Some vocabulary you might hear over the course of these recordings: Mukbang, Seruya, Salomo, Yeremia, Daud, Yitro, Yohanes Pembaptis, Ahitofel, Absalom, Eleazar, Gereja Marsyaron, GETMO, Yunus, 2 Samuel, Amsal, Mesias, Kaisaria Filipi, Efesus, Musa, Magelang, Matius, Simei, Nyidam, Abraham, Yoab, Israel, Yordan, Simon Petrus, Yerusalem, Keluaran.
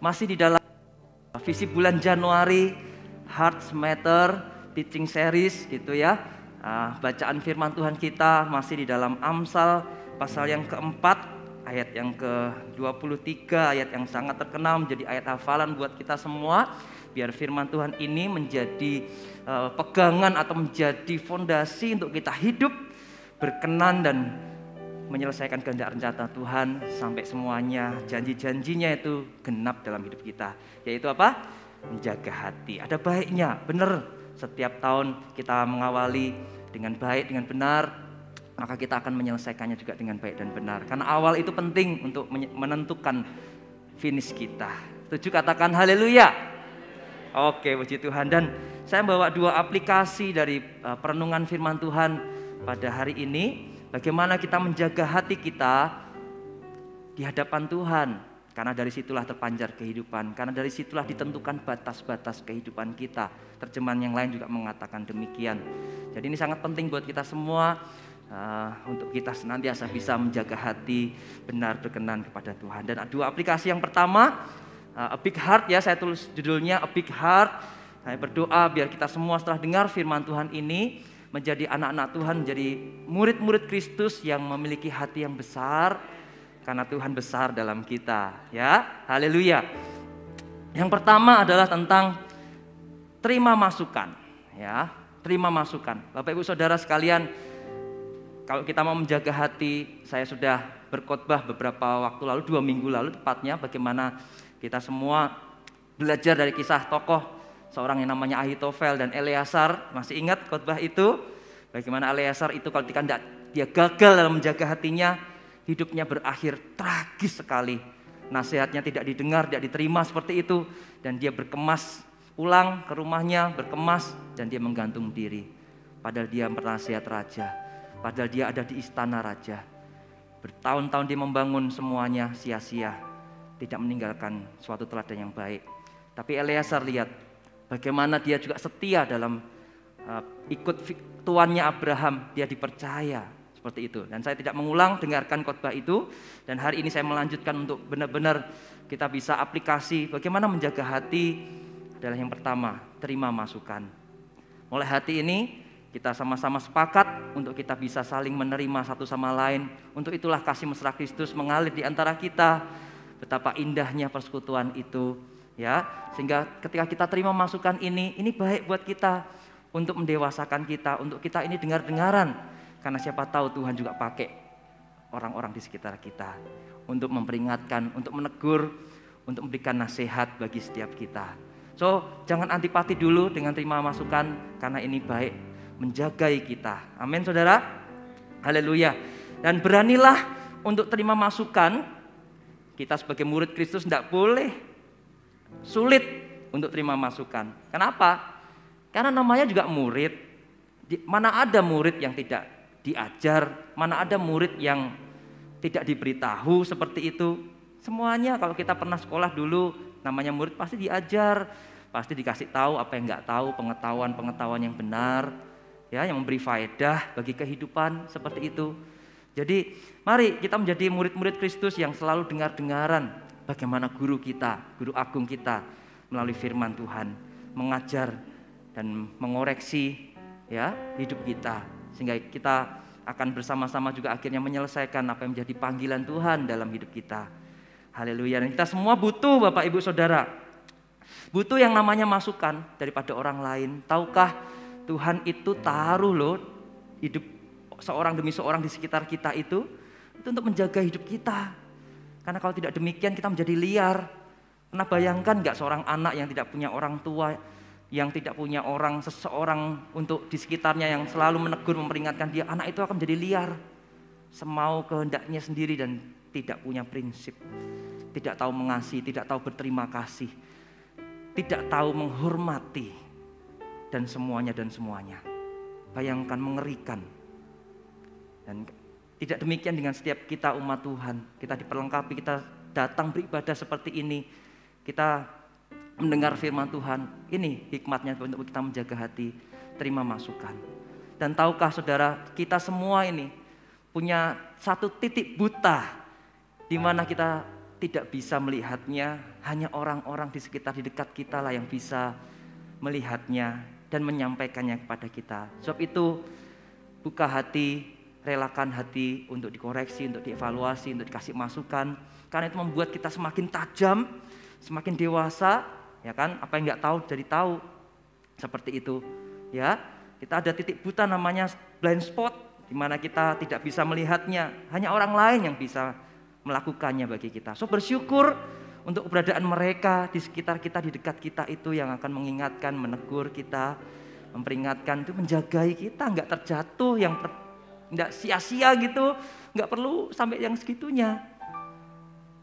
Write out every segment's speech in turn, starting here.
Masih di dalam visi bulan Januari Hearts Matter Teaching Series gitu ya. Bacaan firman Tuhan kita masih di dalam Amsal pasal yang keempat ayat yang ke-23, ayat yang sangat terkenal menjadi ayat hafalan buat kita semua. Biar firman Tuhan ini menjadi pegangan atau menjadi fondasi untuk kita hidup berkenan dan menyelesaikan kehendak rencana Tuhan sampai semuanya janji-janjinya itu genap dalam hidup kita. Yaitu apa? Menjaga hati. Ada baiknya, benar. Setiap tahun kita mengawali dengan baik, dengan benar, maka kita akan menyelesaikannya juga dengan baik dan benar. Karena awal itu penting untuk menentukan finish kita. Setuju? Katakan haleluya. Oke, puji Tuhan. Dan saya bawa dua aplikasi dari perenungan firman Tuhan pada hari ini. Bagaimana kita menjaga hati kita di hadapan Tuhan. Karena dari situlah terpancar kehidupan. Karena dari situlah ditentukan batas-batas kehidupan kita. Terjemahan yang lain juga mengatakan demikian. Jadi ini sangat penting buat kita semua. Untuk kita senantiasa bisa menjaga hati benar berkenan kepada Tuhan. Dan dua aplikasi yang pertama... A Big Heart ya, saya tulis judulnya A Big Heart. Saya berdoa biar kita semua setelah dengar firman Tuhan ini menjadi anak-anak Tuhan, menjadi murid-murid Kristus yang memiliki hati yang besar karena Tuhan besar dalam kita ya. Haleluya. Yang pertama adalah tentang terima masukan ya, terima masukan. Bapak Ibu Saudara sekalian, kalau kita mau menjaga hati, saya sudah berkhotbah beberapa waktu lalu, 2 minggu lalu tepatnya, bagaimana kita semua belajar dari kisah tokoh seorang yang namanya Ahitofel dan Eleazar. Masih ingat khotbah itu? Bagaimana Eleazar itu kalau dia gagal dalam menjaga hatinya, hidupnya berakhir tragis sekali. Nasihatnya tidak didengar, tidak diterima seperti itu. Dan dia berkemas pulang ke rumahnya, berkemas dan dia menggantung diri. Padahal dia menasihat raja, padahal dia ada di istana raja. Bertahun-tahun dia membangun semuanya sia-sia. Tidak meninggalkan suatu teladan yang baik. Tapi Eleazar lihat bagaimana dia juga setia dalam ikut tuannya Abraham. Dia dipercaya seperti itu. Dan saya tidak mengulang, dengarkan khotbah itu. Dan hari ini saya melanjutkan untuk benar-benar kita bisa aplikasi bagaimana menjaga hati. Adalah yang pertama, terima masukan. Mulai hati ini kita sama-sama sepakat untuk kita bisa saling menerima satu sama lain. Untuk itulah kasih mesra Kristus mengalir di antara kita. Betapa indahnya persekutuan itu ya, sehingga ketika kita terima masukan ini baik buat kita untuk mendewasakan kita, untuk kita ini dengar-dengaran, karena siapa tahu Tuhan juga pakai orang-orang di sekitar kita untuk memperingatkan, untuk menegur, untuk memberikan nasihat bagi setiap kita. So, jangan antipati dulu dengan terima masukan, karena ini baik menjagai kita. Amin saudara. Haleluya. Dan beranilah untuk terima masukan. Kita sebagai murid Kristus tidak boleh sulit untuk terima masukan. Kenapa? Karena namanya juga murid. Mana ada murid yang tidak diajar, mana ada murid yang tidak diberitahu seperti itu. Semuanya kalau kita pernah sekolah dulu, namanya murid pasti diajar, pasti dikasih tahu apa yang nggak tahu, pengetahuan-pengetahuan yang benar, ya, yang memberi faedah bagi kehidupan seperti itu. Jadi mari kita menjadi murid-murid Kristus yang selalu dengar-dengaran bagaimana guru kita, guru agung kita melalui firman Tuhan mengajar dan mengoreksi ya hidup kita, sehingga kita akan bersama-sama juga akhirnya menyelesaikan apa yang menjadi panggilan Tuhan dalam hidup kita. Haleluya. Dan kita semua butuh Bapak Ibu Saudara, butuh yang namanya masukan daripada orang lain. Tahukah Tuhan itu taruh loh hidup seorang demi seorang di sekitar kita itu untuk menjaga hidup kita. Karena kalau tidak demikian kita menjadi liar. Pernah bayangkan nggak seorang anak yang tidak punya orang tua, yang tidak punya seseorang untuk di sekitarnya yang selalu menegur, memperingatkan dia, anak itu akan menjadi liar, semau kehendaknya sendiri dan tidak punya prinsip, tidak tahu mengasihi, tidak tahu berterima kasih, tidak tahu menghormati dan semuanya. Bayangkan, mengerikan. Dan tidak demikian dengan setiap kita umat Tuhan. Kita diperlengkapi, kita datang beribadah seperti ini, kita mendengar firman Tuhan. Ini hikmatnya untuk kita menjaga hati, terima masukan. Dan tahukah saudara, kita semua ini punya satu titik buta di mana kita tidak bisa melihatnya, hanya orang-orang di sekitar, di dekat kita lah yang bisa melihatnya dan menyampaikannya kepada kita. Sebab itu buka hati, relakan hati untuk dikoreksi, untuk dievaluasi, untuk dikasih masukan. Karena itu membuat kita semakin tajam, semakin dewasa, ya kan? Apa yang nggak tahu jadi tahu, seperti itu. Ya, kita ada titik buta namanya blind spot, di mana kita tidak bisa melihatnya, hanya orang lain yang bisa melakukannya bagi kita. So bersyukur untuk keberadaan mereka di sekitar kita, di dekat kita itu yang akan mengingatkan, menegur kita, memperingatkan, itu menjagai kita nggak terjatuh, yang nggak sia-sia gitu, nggak perlu sampai yang segitunya.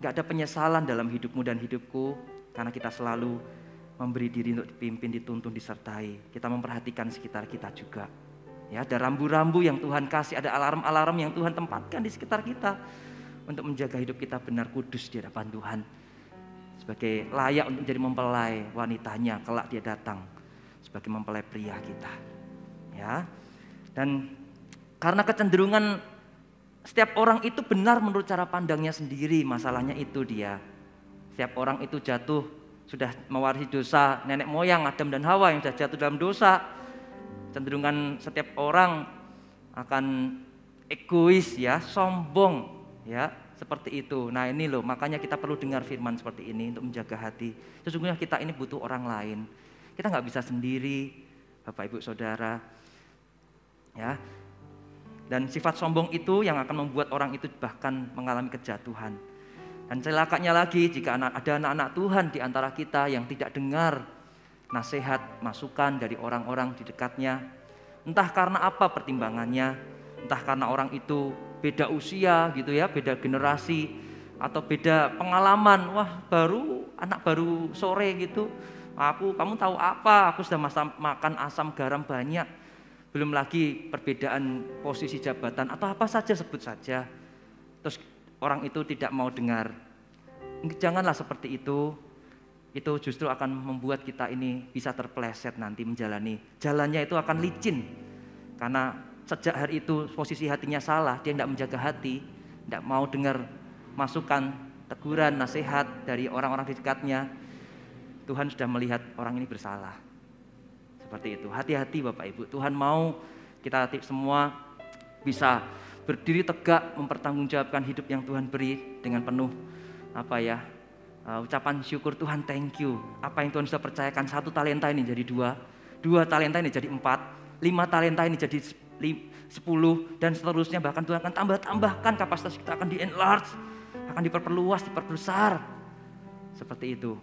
Nggak ada penyesalan dalam hidupmu dan hidupku, karena kita selalu memberi diri untuk dipimpin, dituntun, disertai. Kita memperhatikan sekitar kita juga. Ya, ada rambu-rambu yang Tuhan kasih, ada alarm-alarm yang Tuhan tempatkan di sekitar kita untuk menjaga hidup kita benar kudus di hadapan Tuhan, sebagai layak untuk menjadi mempelai wanitanya kelak dia datang, sebagai mempelai pria kita. Ya. Dan karena kecenderungan setiap orang itu benar menurut cara pandangnya sendiri, masalahnya itu dia. Setiap orang itu jatuh, sudah mewarisi dosa nenek moyang Adam dan Hawa yang sudah jatuh dalam dosa. Kecenderungan setiap orang akan egois, ya, sombong. Ya, seperti itu. Nah, ini loh, makanya kita perlu dengar firman seperti ini untuk menjaga hati. Sesungguhnya kita ini butuh orang lain. Kita nggak bisa sendiri, Bapak Ibu Saudara. Ya. Dan sifat sombong itu yang akan membuat orang itu bahkan mengalami kejatuhan. Dan celakanya lagi jika ada anak-anak Tuhan di antara kita yang tidak dengar nasihat, masukan dari orang-orang di dekatnya. Entah karena apa pertimbangannya, entah karena orang itu beda usia gitu ya, beda generasi atau beda pengalaman. Wah, anak baru sore gitu. Kamu tahu apa? Aku sudah makan asam garam banyak. Belum lagi perbedaan posisi jabatan atau apa saja, sebut saja. Terus orang itu tidak mau dengar. Janganlah seperti itu. Itu justru akan membuat kita ini bisa terpeleset nanti menjalani. Jalannya itu akan licin. Karena sejak hari itu posisi hatinya salah, dia tidak menjaga hati, tidak mau dengar masukan, teguran, nasihat dari orang-orang di dekatnya. Tuhan sudah melihat orang ini bersalah. Seperti itu, hati-hati Bapak Ibu. Tuhan mau kita semua bisa berdiri tegak, mempertanggungjawabkan hidup yang Tuhan beri dengan penuh ucapan syukur. Tuhan, thank you. Apa yang Tuhan sudah percayakan, 1 talenta ini jadi 2 talenta ini jadi 4, 5 talenta ini jadi 10 dan seterusnya. Bahkan Tuhan akan tambahkan kapasitas kita, akan di-enlarge, akan diperluas, diperbesar, seperti itu,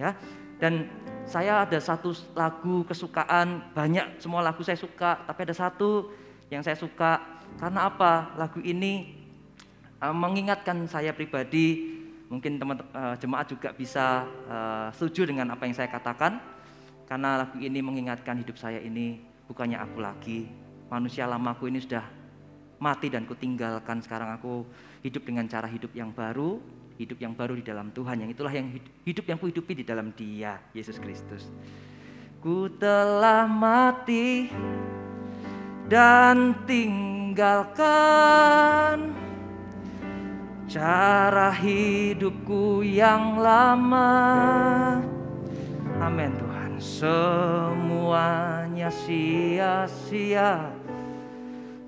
ya. Dan saya ada satu lagu kesukaan, banyak, semua lagu saya suka, tapi ada satu yang saya suka. Karena apa? Lagu ini mengingatkan saya pribadi, mungkin teman-teman jemaat juga bisa setuju dengan apa yang saya katakan, karena lagu ini mengingatkan hidup saya ini bukannya aku lagi. Manusia lamaku ini sudah mati dan kutinggalkan, sekarang aku hidup dengan cara hidup yang baru di dalam Tuhan, yang itulah yang hidup yang kuhidupi di dalam Dia, Yesus Kristus. Ku telah mati dan tinggalkan cara hidupku yang lama. Amin Tuhan. Semuanya sia-sia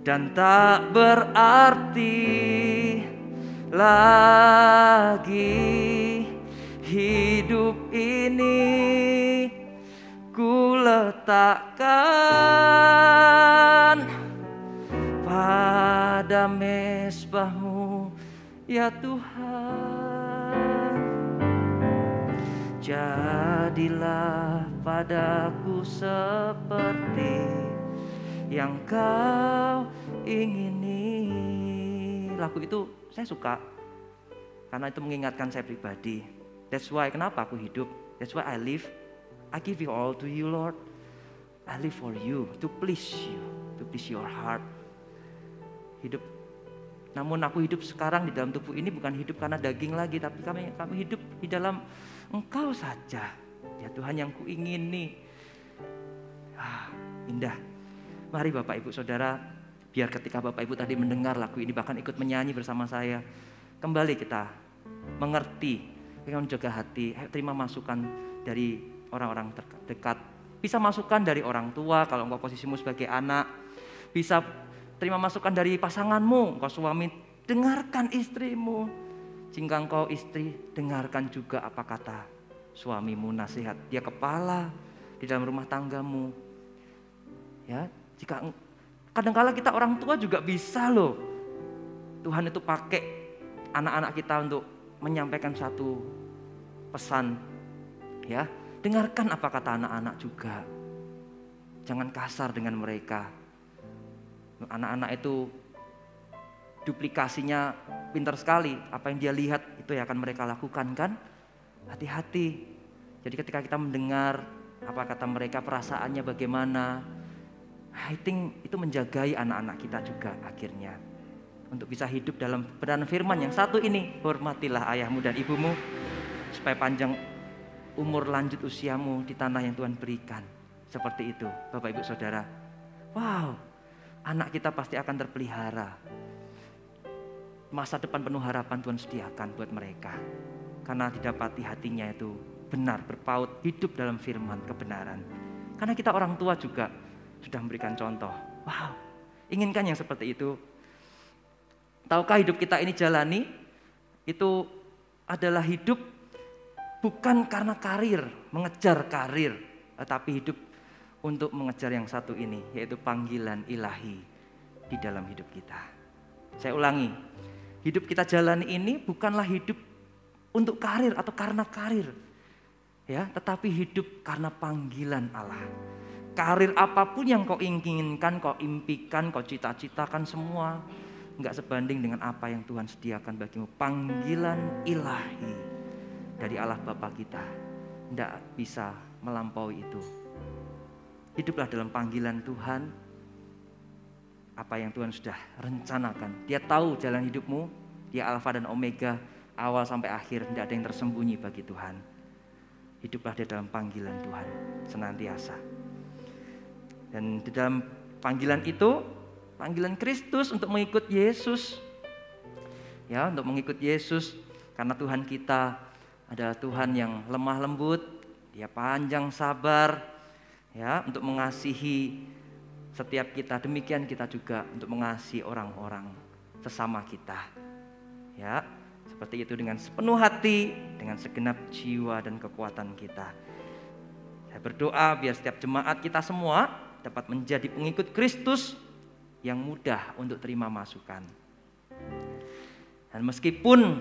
dan tak berarti lagi hidup ini. Ku letakkan pada mesbah-Mu, ya Tuhan. Jadilah padaku seperti yang Kau ingini. Lagu itu saya suka karena itu mengingatkan saya pribadi. That's why, kenapa aku hidup. That's why I live. I give it all to you, Lord. I live for you, to please you, to please your heart. Hidup. Namun aku hidup sekarang di dalam tubuh ini bukan hidup karena daging lagi, tapi kami hidup di dalam Engkau saja, ya Tuhan, yang kuingini. Indah. Mari Bapak Ibu Saudara, biar ketika Bapak Ibu tadi mendengar lagu ini, bahkan ikut menyanyi bersama saya, kembali kita mengerti, menjaga hati, terima masukan dari orang-orang terdekat. Bisa masukan dari orang tua kalau engkau posisimu sebagai anak. Bisa terima masukan dari pasanganmu, engkau suami, dengarkan istrimu. Jika engkau istri, dengarkan juga apa kata suamimu, nasihat. Dia kepala di dalam rumah tanggamu. Ya, jika kadang-kala kita orang tua juga bisa loh. Tuhan itu pakai anak-anak kita untuk menyampaikan satu pesan. Ya, dengarkan apa kata anak-anak juga. Jangan kasar dengan mereka. Anak-anak itu duplikasinya pintar sekali. Apa yang dia lihat itu yang akan mereka lakukan kan. Hati-hati. Jadi ketika kita mendengar apa kata mereka, perasaannya bagaimana, I think itu menjagai anak-anak kita juga akhirnya. Untuk bisa hidup dalam kebenaran firman yang satu ini, hormatilah ayahmu dan ibumu supaya panjang umur lanjut usiamu di tanah yang Tuhan berikan. Seperti itu, Bapak Ibu Saudara. Wow, anak kita pasti akan terpelihara. Masa depan penuh harapan Tuhan sediakan buat mereka. Karena didapati hatinya itu benar, berpaut, hidup dalam firman kebenaran. Karena kita orang tua juga sudah memberikan contoh. Wow, inginkan yang seperti itu. Tahukah hidup kita ini jalani, itu adalah hidup bukan karena karir, mengejar karir, tapi hidup untuk mengejar yang satu ini, yaitu panggilan ilahi di dalam hidup kita. Saya ulangi, hidup kita jalani ini bukanlah hidup untuk karir atau karena karir, ya, tetapi hidup karena panggilan Allah. Karir apapun yang kau inginkan, kau impikan, kau cita-citakan semua enggak sebanding dengan apa yang Tuhan sediakan bagimu. Panggilan ilahi dari Allah Bapa kita enggak bisa melampaui itu. Hiduplah dalam panggilan Tuhan, apa yang Tuhan sudah rencanakan. Dia tahu jalan hidupmu, Dia Alfa dan Omega, awal sampai akhir, enggak ada yang tersembunyi bagi Tuhan. Hiduplah di dalam panggilan Tuhan senantiasa. Dan di dalam panggilan itu, panggilan Kristus untuk mengikut Yesus. Ya, untuk mengikut Yesus, karena Tuhan kita adalah Tuhan yang lemah lembut, Dia panjang sabar, ya, untuk mengasihi setiap kita. Demikian kita juga untuk mengasihi orang-orang sesama kita. Ya, seperti itu, dengan sepenuh hati, dengan segenap jiwa dan kekuatan kita. Saya berdoa biar setiap jemaat kita semua dapat menjadi pengikut Kristus yang mudah untuk terima masukan. Dan meskipun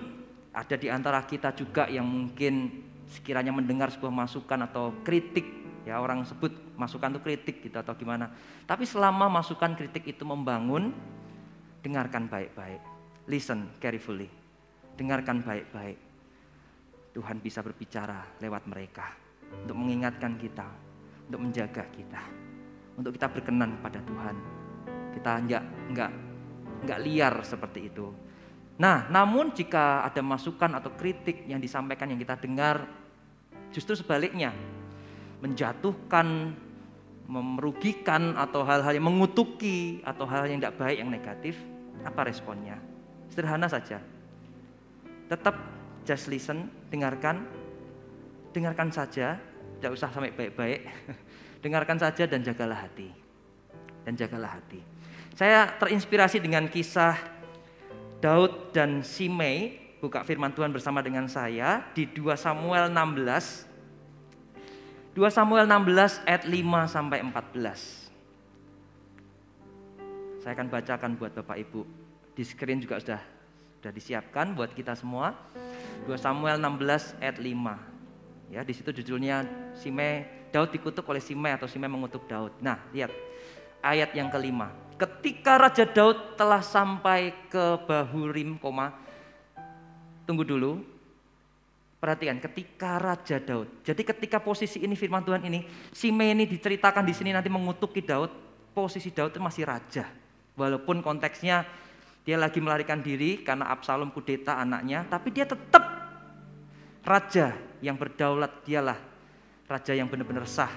ada di antara kita juga yang mungkin sekiranya mendengar sebuah masukan atau kritik, ya, orang sebut masukan itu kritik gitu atau gimana. Tapi selama masukan kritik itu membangun, dengarkan baik-baik. Listen carefully. Dengarkan baik-baik. Tuhan bisa berbicara lewat mereka untuk mengingatkan kita, untuk menjaga kita, untuk kita berkenan pada Tuhan. Kita enggak liar seperti itu. Nah, namun jika ada masukan atau kritik yang disampaikan, yang kita dengar, justru sebaliknya, menjatuhkan, merugikan, atau hal-hal yang mengutuki, atau hal-hal yang enggak baik, yang negatif, apa responnya? Sederhana saja. Tetap just listen, dengarkan. Dengarkan saja, enggak usah sampai baik-baik. Dengarkan saja dan jagalah hati. Dan jagalah hati. Saya terinspirasi dengan kisah Daud dan Simei. Buka firman Tuhan bersama dengan saya di 2 Samuel 16. 2 Samuel 16 ayat 5 sampai 14. Saya akan bacakan buat Bapak Ibu. Di screen juga sudah disiapkan buat kita semua. 2 Samuel 16 ayat 5. Ya, di situ judulnya Simei, Daud dikutuk oleh Simei, atau Simei mengutuk Daud. Nah, lihat ayat yang kelima. Ketika Raja Daud telah sampai ke Bahurim, tunggu dulu. Perhatikan, ketika Raja Daud. Jadi ketika posisi ini, firman Tuhan ini, Simei ini diceritakan di sini nanti mengutuki Daud. Posisi Daud itu masih raja. Walaupun konteksnya dia lagi melarikan diri karena Absalom kudeta anaknya, tapi dia tetap raja yang berdaulat, dialah raja yang benar-benar sah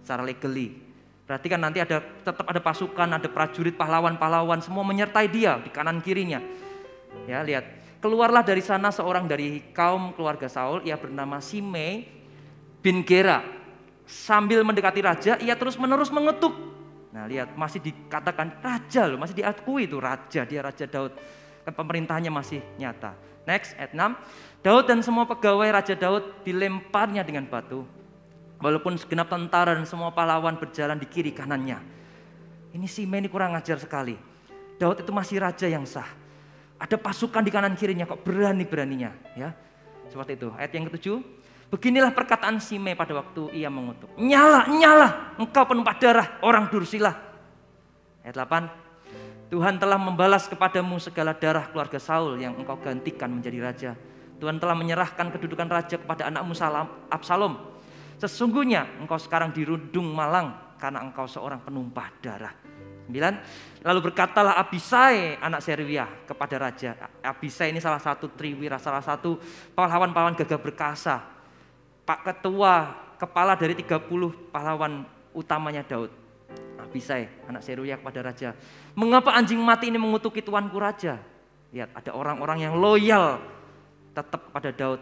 secara legally. Perhatikan, nanti tetap ada pasukan, ada prajurit, pahlawan-pahlawan semua menyertai dia di kanan kirinya. Ya, lihat. Keluarlah dari sana seorang dari kaum keluarga Saul, ia bernama Simei bin Gera. Sambil mendekati raja, ia terus-menerus mengetuk. Nah, lihat, masih dikatakan raja loh, masih diakui itu raja, dia Raja Daud. Pemerintahannya masih nyata. Next, ayat 6. Daud dan semua pegawai Raja Daud dilemparnya dengan batu, walaupun segenap tentara dan semua pahlawan berjalan di kiri kanannya. Ini Simei ini kurang ajar sekali. Daud itu masih raja yang sah. Ada pasukan di kanan kirinya, kok berani-beraninya, ya. Seperti itu. Ayat yang ke-7. Beginilah perkataan Simei pada waktu ia mengutuk. Nyala, nyala, engkau penumpah darah, orang Dursila. Ayat 8. Tuhan telah membalas kepadamu segala darah keluarga Saul yang engkau gantikan menjadi raja. Tuhan telah menyerahkan kedudukan raja kepada anakmu Absalom. Sesungguhnya engkau sekarang dirundung malang karena engkau seorang penumpah darah. 9. Lalu berkatalah Abisai anak Seruya kepada raja. Abisai ini salah satu triwira, salah satu pahlawan-pahlawan gagah berkasa. Pak ketua, kepala dari 30 pahlawan utamanya Daud. Abisai, anak Seruya kepada raja. Mengapa anjing mati ini mengutuki tuanku raja? Lihat, ada orang-orang yang loyal tetap kepada Daud.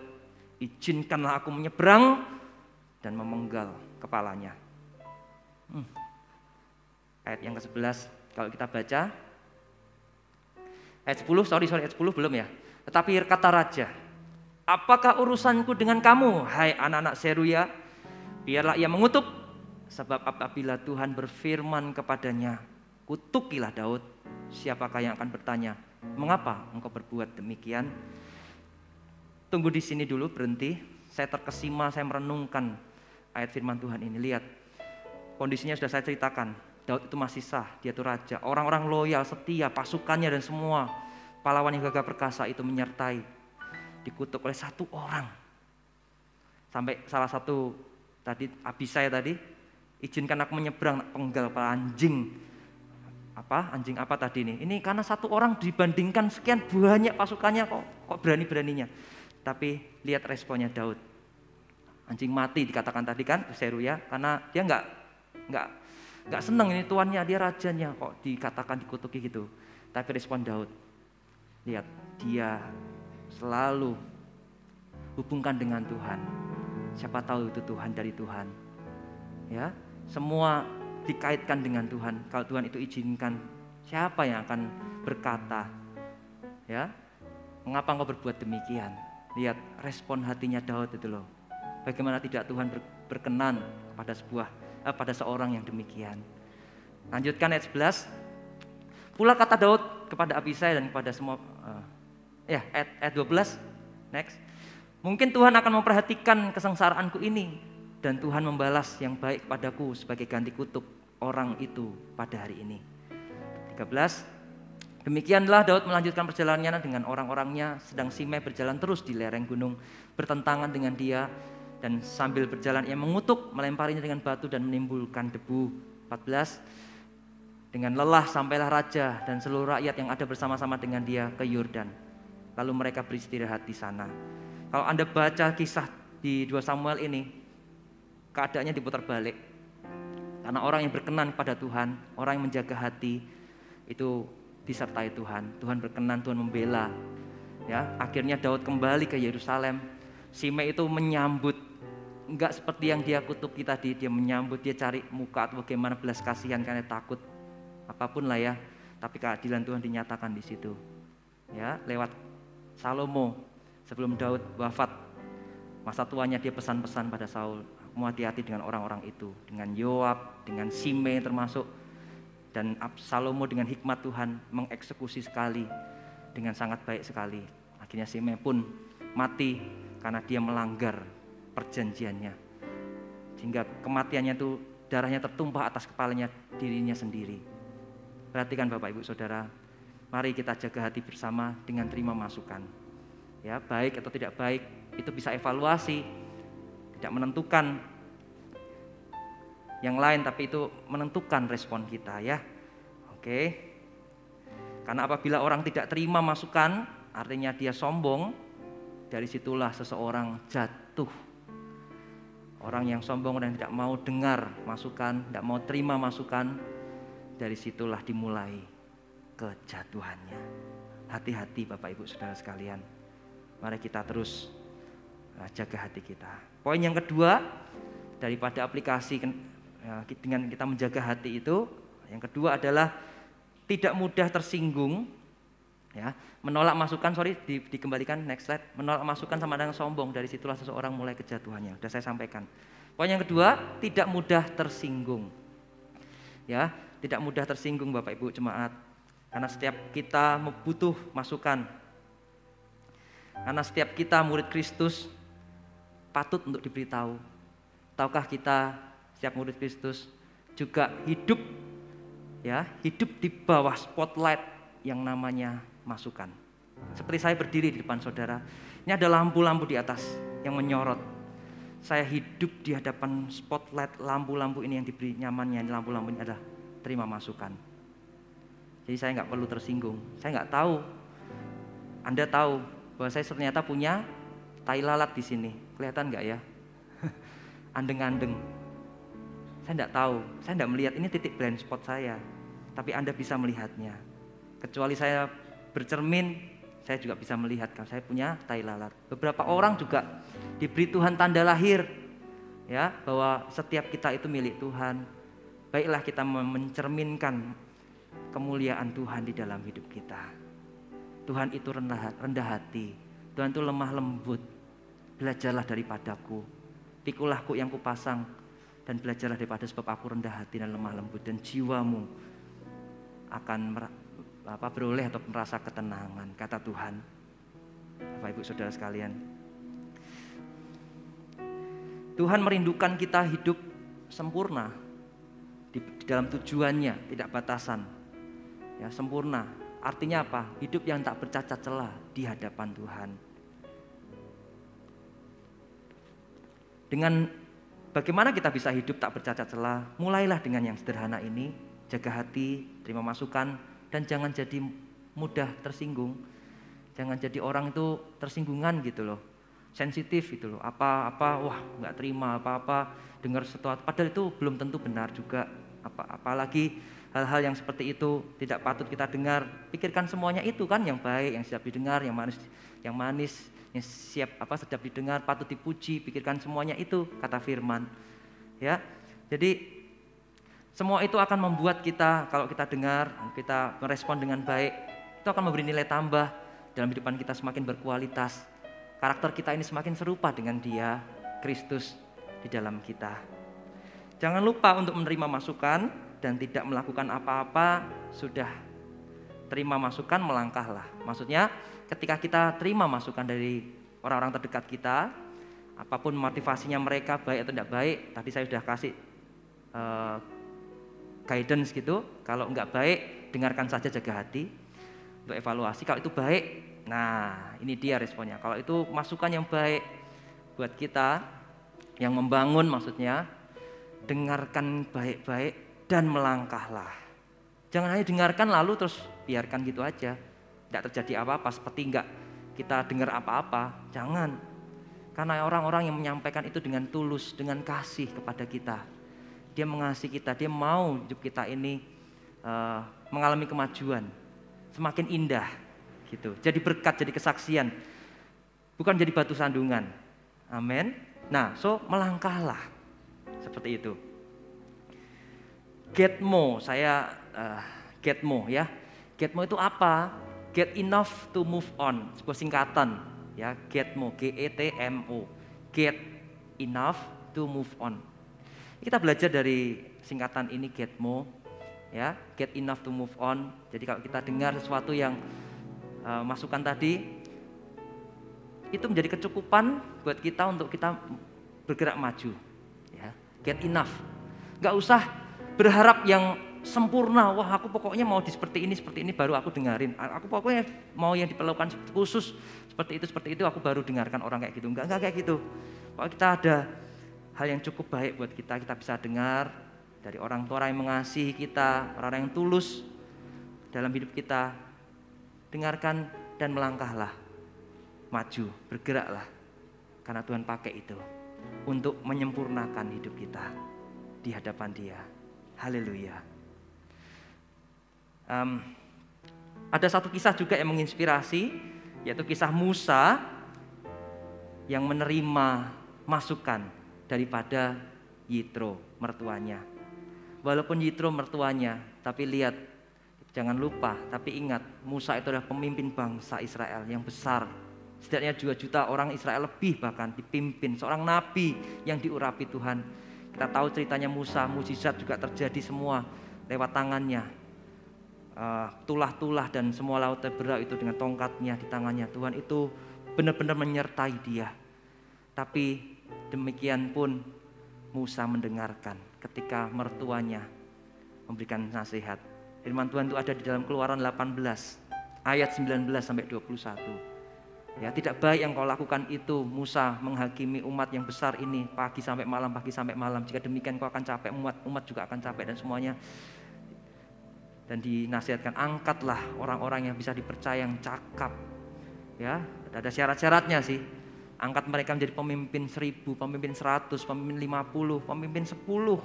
Izinkanlah aku menyeberang dan memenggal kepalanya. Ayat yang ke-11, kalau kita baca. Ayat 10, ayat 10 belum ya. Tetapi kata raja, apakah urusanku dengan kamu, hai anak-anak Seruya? Biarlah ia mengutuk, sebab apabila Tuhan berfirman kepadanya, kutukilah Daud, siapakah yang akan bertanya, mengapa engkau berbuat demikian? Tunggu di sini dulu, berhenti. Saya terkesima, saya merenungkan ayat firman Tuhan ini. Lihat, kondisinya sudah saya ceritakan. Daud itu masih sah, dia itu raja. Orang-orang loyal, setia, pasukannya dan semua pahlawan yang gagah perkasa itu menyertai. Dikutuk oleh satu orang. Sampai salah satu tadi, Abisai tadi, izinkan aku menyeberang, penggal kepala anjing. Anjing apa tadi ini? Ini karena satu orang dibandingkan sekian banyak pasukannya kok berani-beraninya. Tapi lihat responnya Daud. Anjing mati dikatakan tadi kan, Seruya, karena dia nggak seneng ini tuannya, dia rajanya kok dikatakan dikutuki gitu. Tapi respon Daud. Lihat, dia selalu hubungkan dengan Tuhan. Siapa tahu itu Tuhan dari Tuhan. Ya, semua dikaitkan dengan Tuhan. Kalau Tuhan itu izinkan, siapa yang akan berkata, ya, mengapa engkau berbuat demikian? Lihat respon hatinya Daud itu loh. Bagaimana tidak Tuhan berkenan pada seorang yang demikian. Lanjutkan ayat 11. Pula kata Daud kepada Abisai dan kepada semua ayat 12, next. Mungkin Tuhan akan memperhatikan kesengsaraanku ini dan Tuhan membalas yang baik padaku sebagai ganti kutuk orang itu pada hari ini. 13. Demikianlah Daud melanjutkan perjalanannya dengan orang-orangnya, sedang Simei berjalan terus di lereng gunung, bertentangan dengan dia, dan sambil berjalan ia mengutuk, melemparinya dengan batu dan menimbulkan debu. 14. Dengan lelah sampailah raja dan seluruh rakyat yang ada bersama-sama dengan dia ke Yordan. Lalu mereka beristirahat di sana. Kalau Anda baca kisah di 2 Samuel ini, keadaannya diputar balik. Karena orang yang berkenan pada Tuhan, orang yang menjaga hati, itu disertai Tuhan. Tuhan berkenan, Tuhan membela. Ya, akhirnya Daud kembali ke Yerusalem. Simei itu menyambut, enggak seperti yang dia kutuki tadi, dia menyambut, dia cari muka atau bagaimana, belas kasihan karena takut. Apapun lah ya, tapi keadilan Tuhan dinyatakan di situ. Ya, lewat Salomo sebelum Daud wafat, masa tuanya dia pesan-pesan pada Saul, kamu hati-hati dengan orang-orang itu, dengan Yoab, dengan Simei termasuk. Dan Absalomo dengan hikmat Tuhan mengeksekusi sekali, dengan sangat baik sekali. Akhirnya Simei pun mati karena dia melanggar perjanjiannya, sehingga kematiannya itu darahnya tertumpah atas kepalanya dirinya sendiri. Perhatikan Bapak Ibu Saudara, mari kita jaga hati bersama dengan terima masukan. Ya, baik atau tidak baik, itu bisa evaluasi, tidak menentukan yang lain, tapi itu menentukan respon kita ya. Oke. Karena apabila orang tidak terima masukan, artinya dia sombong, dari situlah seseorang jatuh. Orang yang sombong dan tidak mau dengar masukan, tidak mau terima masukan, dari situlah dimulai kejatuhannya. Hati-hati Bapak Ibu Saudara sekalian. Mari kita terus jaga hati kita. Poin yang kedua daripada aplikasi dengan kita menjaga hati itu, yang kedua adalah tidak mudah tersinggung, ya, menolak masukan, dikembalikan next slide, menolak masukan sama dengan sombong, dari situlah seseorang mulai kejatuhannya. Sudah saya sampaikan. Poin yang kedua, tidak mudah tersinggung. Ya, tidak mudah tersinggung Bapak Ibu jemaat. Karena setiap kita butuh masukan. Karena setiap kita murid Kristus patut untuk diberitahu. Tahukah kita setiap murid Kristus juga hidup, ya, hidup di bawah spotlight yang namanya masukan. Seperti saya berdiri di depan saudara, ini ada lampu-lampu di atas yang menyorot. Saya hidup di hadapan spotlight, lampu-lampu ini yang diberi nyamannya, lampu-lampu ini adalah terima masukan. Jadi saya nggak perlu tersinggung. Saya nggak tahu, Anda tahu bahwa saya ternyata punya tai lalat di sini. Kelihatan nggak ya? Andeng-andeng. Saya nggak tahu. Saya nggak melihat, ini titik blind spot saya. Tapi Anda bisa melihatnya. Kecuali saya bercermin, saya juga bisa melihat kalau saya punya tai lalat. Beberapa orang juga diberi Tuhan tanda lahir, ya, bahwa setiap kita itu milik Tuhan. Baiklah kita mencerminkan kemuliaan Tuhan di dalam hidup kita. Tuhan itu rendah hati, Tuhan itu lemah lembut. Belajarlah daripadaku, pikulah kuk yang kupasang, dan belajarlah daripada sebab aku rendah hati dan lemah lembut, dan jiwamu akan beroleh atau merasa ketenangan, kata Tuhan. Bapak Ibu Saudara sekalian, Tuhan merindukan kita hidup sempurna di dalam tujuannya, tidak batasan, ya, sempurna. Artinya apa? Hidup yang tak bercacat celah di hadapan Tuhan. Dengan bagaimana kita bisa hidup tak bercacat celah? Mulailah dengan yang sederhana ini, jaga hati, terima masukan, dan jangan jadi mudah tersinggung. Jangan jadi orang itu tersinggungan gitu loh, sensitif gitu loh, wah nggak terima, dengar sesuatu, padahal itu belum tentu benar juga. Apalagi hal-hal yang seperti itu tidak patut kita dengar. Pikirkan semuanya itu kan yang baik, yang siap didengar, yang manis, yang siap sedap didengar, patut dipuji. Pikirkan semuanya itu, kata Firman. Ya, jadi semua itu akan membuat kita, kalau kita dengar, kita merespon dengan baik, itu akan memberi nilai tambah dalam kehidupan kita, semakin berkualitas. Karakter kita ini semakin serupa dengan Dia, Kristus, di dalam kita. Jangan lupa untuk menerima masukan dan tidak melakukan apa-apa. Sudah terima masukan, melangkahlah. Maksudnya ketika kita terima masukan dari orang-orang terdekat kita, apapun motivasinya mereka, baik atau tidak baik, tadi saya sudah kasih guidance gitu. Kalau enggak baik, dengarkan saja, jaga hati untuk evaluasi. Kalau itu baik, nah ini dia responnya. Kalau itu masukan yang baik buat kita, yang membangun maksudnya, dengarkan baik-baik dan melangkahlah. Jangan hanya dengarkan lalu terus biarkan gitu aja, tidak terjadi apa-apa, seperti enggak kita dengar apa-apa. Jangan. Karena orang-orang yang menyampaikan itu dengan tulus, dengan kasih kepada kita, dia mengasihi kita, dia mau hidup kita ini mengalami kemajuan, semakin indah gitu. Jadi berkat, jadi kesaksian, bukan jadi batu sandungan. Amin. Nah, so melangkahlah. Seperti itu. Get more itu apa? Get enough to move on, sebuah singkatan, ya. Get more, G-E-T-M-O, get enough to move on. Kita belajar dari singkatan ini, get more, ya, get enough to move on. Jadi kalau kita dengar sesuatu yang masukan tadi, itu menjadi kecukupan buat kita untuk kita bergerak maju. Get enough, nggak usah berharap yang sempurna. Wah, aku pokoknya mau di seperti ini baru aku dengerin. Aku pokoknya mau yang diperlukan khusus seperti itu aku baru dengarkan orang kayak gitu. Nggak kayak gitu. Kalau kita ada hal yang cukup baik buat kita, kita bisa dengar dari orang tua yang mengasihi kita, orang yang tulus dalam hidup kita. Dengarkan dan melangkahlah, maju, bergeraklah, karena Tuhan pakai itu untuk menyempurnakan hidup kita di hadapan Dia. Haleluya. Ada satu kisah juga yang menginspirasi, yaitu kisah Musa yang menerima masukan daripada Yitro, mertuanya. Walaupun Yitro mertuanya, tapi lihat, jangan lupa, tapi ingat, Musa itu adalah pemimpin bangsa Israel yang besar. Setidaknya 2 juta orang Israel lebih bahkan dipimpin, seorang nabi yang diurapi Tuhan. Kita tahu ceritanya Musa, mukjizat juga terjadi semua lewat tangannya. Tulah-tulah dan semua laut terbelah itu dengan tongkatnya di tangannya. Tuhan itu benar-benar menyertai dia. Tapi demikian pun Musa mendengarkan ketika mertuanya memberikan nasihat. Firman Tuhan itu ada di dalam Keluaran 18 ayat 19 sampai 21. Ya, tidak baik yang kau lakukan itu, Musa menghakimi umat yang besar ini pagi sampai malam, pagi sampai malam. Jika demikian kau akan capek, umat juga akan capek dan semuanya. Dan dinasihatkan, angkatlah orang-orang yang bisa dipercaya, yang cakap. Ya, ada syarat-syaratnya sih. Angkat mereka menjadi pemimpin 1000, pemimpin 100, pemimpin 50, pemimpin 10.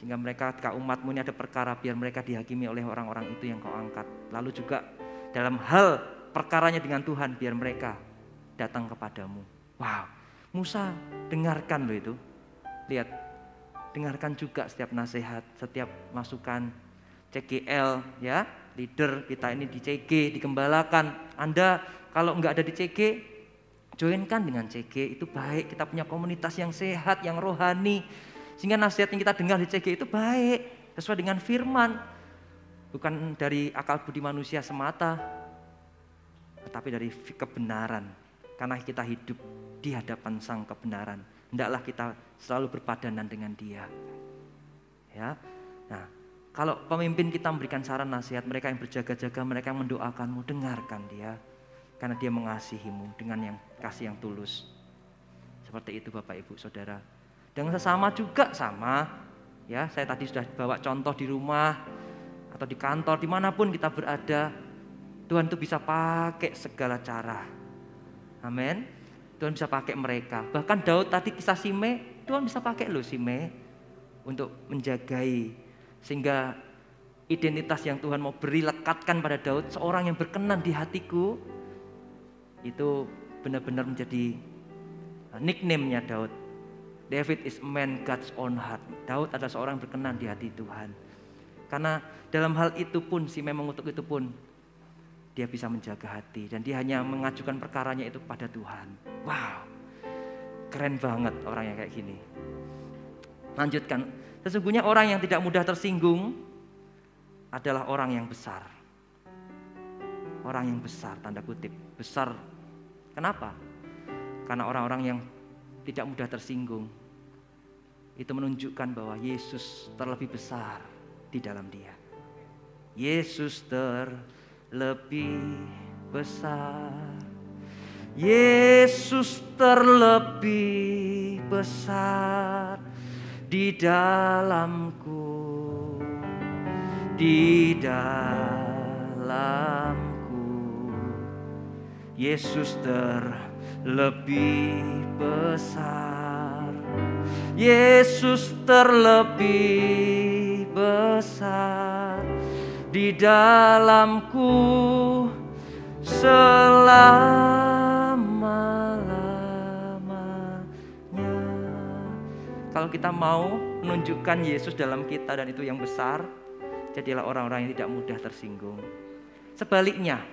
Sehingga mereka, kata umatmu ini ada perkara, biar mereka dihakimi oleh orang-orang itu yang kau angkat. Lalu juga dalam hal perkaranya dengan Tuhan, biar mereka datang kepadamu. Wow, Musa dengarkan loh itu. Lihat, dengarkan juga setiap nasihat, setiap masukan. CGL ya, leader kita ini di CG, dikembalakan. Anda kalau nggak ada di CG, joinkan dengan CG, itu baik. Kita punya komunitas yang sehat, yang rohani. Sehingga nasihat yang kita dengar di CG itu baik, sesuai dengan firman. Bukan dari akal budi manusia semata, tetapi dari kebenaran. Karena kita hidup di hadapan sang kebenaran. Hendaklah kita selalu berpadanan dengan dia. Ya, nah. Kalau pemimpin kita memberikan saran nasihat, mereka yang berjaga-jaga, mereka yang mendoakanmu, dengarkan dia. Karena dia mengasihimu dengan yang kasih yang tulus. Seperti itu Bapak Ibu Saudara. Dengan sesama juga sama. Ya, saya tadi sudah bawa contoh di rumah, atau di kantor, dimanapun kita berada. Tuhan itu bisa pakai segala cara. Amin. Tuhan bisa pakai mereka. Bahkan Daud tadi kisah Simei, Tuhan bisa pakai loh Simei untuk menjagai. Sehingga identitas yang Tuhan mau beri, lekatkan pada Daud, seorang yang berkenan di hatiku, itu benar-benar menjadi nickname-nya Daud. David is a man God's own heart. Daud adalah seorang yang berkenan di hati Tuhan. Karena dalam hal itu pun, Simei mengutuk itu pun, dia bisa menjaga hati. Dan dia hanya mengajukan perkaranya itu pada Tuhan. Wow, keren banget orang yang kayak gini. Lanjutkan. Sesungguhnya orang yang tidak mudah tersinggung adalah orang yang besar. Orang yang besar, tanda kutip. Besar, kenapa? Karena orang-orang yang tidak mudah tersinggung, itu menunjukkan bahwa Yesus terlebih besar di dalam dia. Yesus terlebih besar. Yesus terlebih besar. Di dalamku, di dalamku, Yesus terlebih besar. Yesus terlebih besar. Di dalamku selama-lamanya. Kalau kita mau menunjukkan Yesus dalam kita dan itu yang besar, jadilah orang-orang yang tidak mudah tersinggung. Sebaliknya,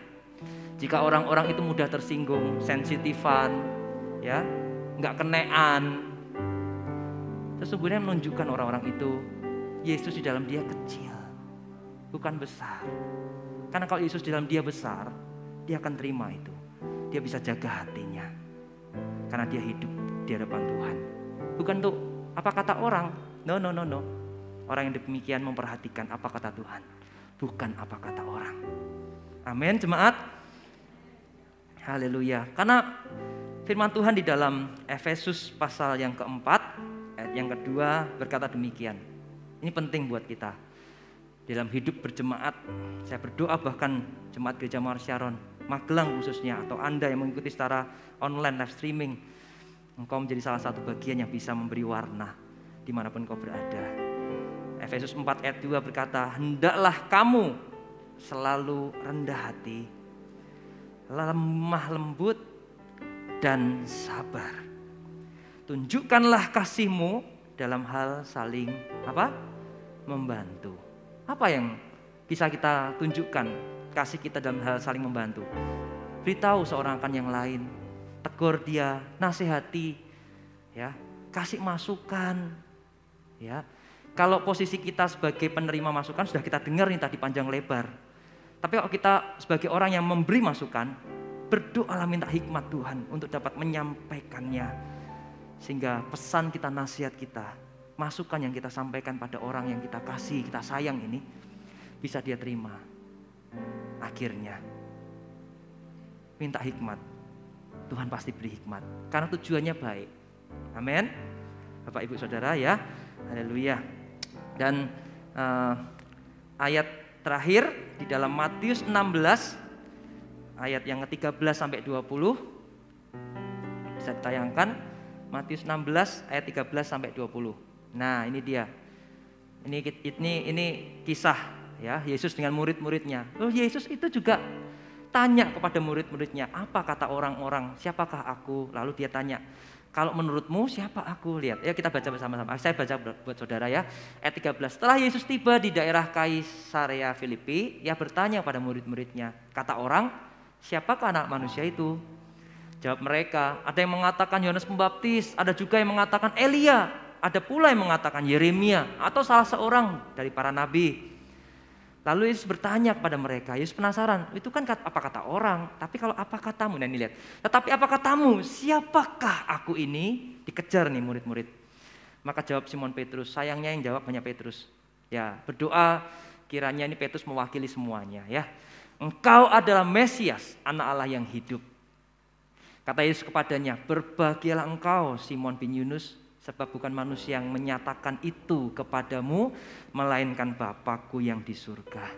jika orang-orang itu mudah tersinggung, sensitifan, ya, nggak kenean, sesungguhnya menunjukkan orang-orang itu Yesus di dalam dia kecil, bukan besar. Karena kalau Yesus di dalam dia besar, dia akan terima itu. Dia bisa jaga hatinya, karena dia hidup di hadapan Tuhan. Bukan tuh apa kata orang? No. Orang yang demikian memperhatikan apa kata Tuhan, bukan apa kata orang. Amin, jemaat. Haleluya. Karena firman Tuhan di dalam Efesus pasal yang keempat, ayat yang kedua berkata demikian. Ini penting buat kita. Dalam hidup berjemaat, saya berdoa bahkan jemaat Gereja Marsyaron, Magelang khususnya, atau Anda yang mengikuti secara online live streaming, engkau menjadi salah satu bagian yang bisa memberi warna dimanapun kau berada. Efesus 4 ayat 2 berkata, hendaklah kamu selalu rendah hati, lemah lembut, dan sabar. Tunjukkanlah kasihmu dalam hal saling membantu. Apa yang bisa kita tunjukkan kasih kita dalam hal saling membantu? Beritahu seorang akan yang lain, tegur dia, nasihati, ya, kasih masukan, ya. Kalau posisi kita sebagai penerima masukan sudah kita dengar nih tadi panjang lebar. Tapi kalau kita sebagai orang yang memberi masukan, berdoalah minta hikmat Tuhan untuk dapat menyampaikannya. Sehingga pesan kita, nasihat kita, masukan yang kita sampaikan pada orang yang kita kasih, kita sayang ini, bisa dia terima. Akhirnya, minta hikmat. Tuhan pasti beri hikmat. Karena tujuannya baik. Amin. Bapak, Ibu, Saudara ya. Haleluya. Dan ayat terakhir di dalam Matius 16 ayat yang ke-13 sampai 20 bisa ditayangkan. Matius 16 ayat 13 sampai 20. Nah, ini dia. Ini kisah ya Yesus dengan murid-muridnya. Loh, Yesus itu juga tanya kepada murid-muridnya, "Apa kata orang-orang? Siapakah aku?" Lalu dia tanya, "Kalau menurutmu siapa aku?" Lihat, ya kita baca bersama-sama. Saya baca buat saudara ya. Ayat 13. Setelah Yesus tiba di daerah Kaisaria Filipi, ia bertanya pada murid-muridnya, "Kata orang, siapakah anak manusia itu?" Jawab mereka, "Ada yang mengatakan Yohanes Pembaptis, ada juga yang mengatakan Elia, ada pula yang mengatakan Yeremia atau salah seorang dari para nabi." Lalu Yesus bertanya kepada mereka, Yesus penasaran, itu kan apa kata orang, tapi kalau apa katamu, nah ini lihat. Tetapi apa katamu, siapakah aku ini? Dikejar nih murid-murid. Maka jawab Simon Petrus, sayangnya yang jawab hanya Petrus. Ya, berdoa kiranya ini Petrus mewakili semuanya ya. Engkau adalah Mesias, anak Allah yang hidup. Kata Yesus kepadanya, berbahagialah engkau Simon bin Yunus, sebab bukan manusia yang menyatakan itu kepadamu, melainkan Bapakku yang di surga.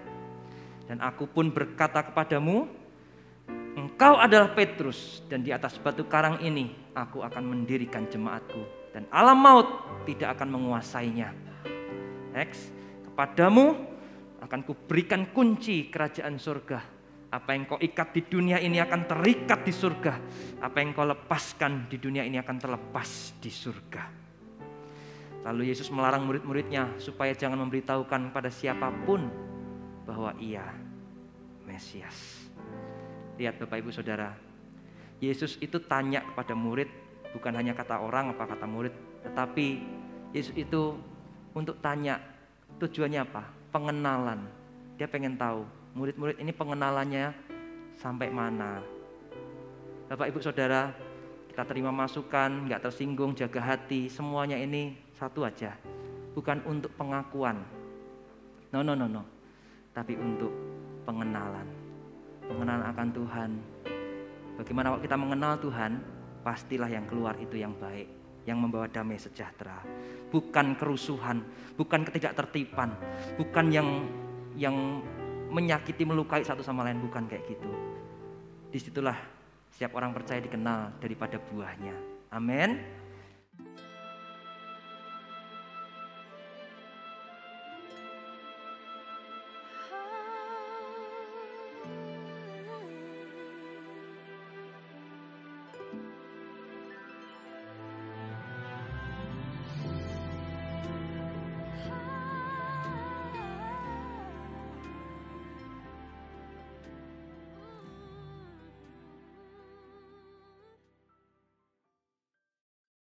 Dan aku pun berkata kepadamu, engkau adalah Petrus, dan di atas batu karang ini aku akan mendirikan jemaatku, dan alam maut tidak akan menguasainya. Next, kepadamu akan kuberikan kunci kerajaan surga. Apa yang kau ikat di dunia ini akan terikat di surga. Apa yang kau lepaskan di dunia ini akan terlepas di surga. Lalu Yesus melarang murid-muridnya supaya jangan memberitahukan pada siapapun bahwa ia Mesias. Lihat Bapak Ibu Saudara, Yesus itu tanya kepada murid, bukan hanya kata orang apa kata murid, tetapi Yesus itu untuk tanya tujuannya apa? Pengenalan. Dia pengen tahu murid-murid ini pengenalannya sampai mana. Bapak Ibu Saudara, kita terima masukan, nggak tersinggung, jaga hati, semuanya ini satu aja. Bukan untuk pengakuan. No. Tapi untuk pengenalan. Pengenalan akan Tuhan. Bagaimana kalau kita mengenal Tuhan, pastilah yang keluar itu yang baik, yang membawa damai sejahtera. Bukan kerusuhan, bukan ketidaktertiban, bukan yang menyakiti, melukai satu sama lain, bukan kayak gitu. Disitulah setiap orang percaya dikenal daripada buahnya. Amin.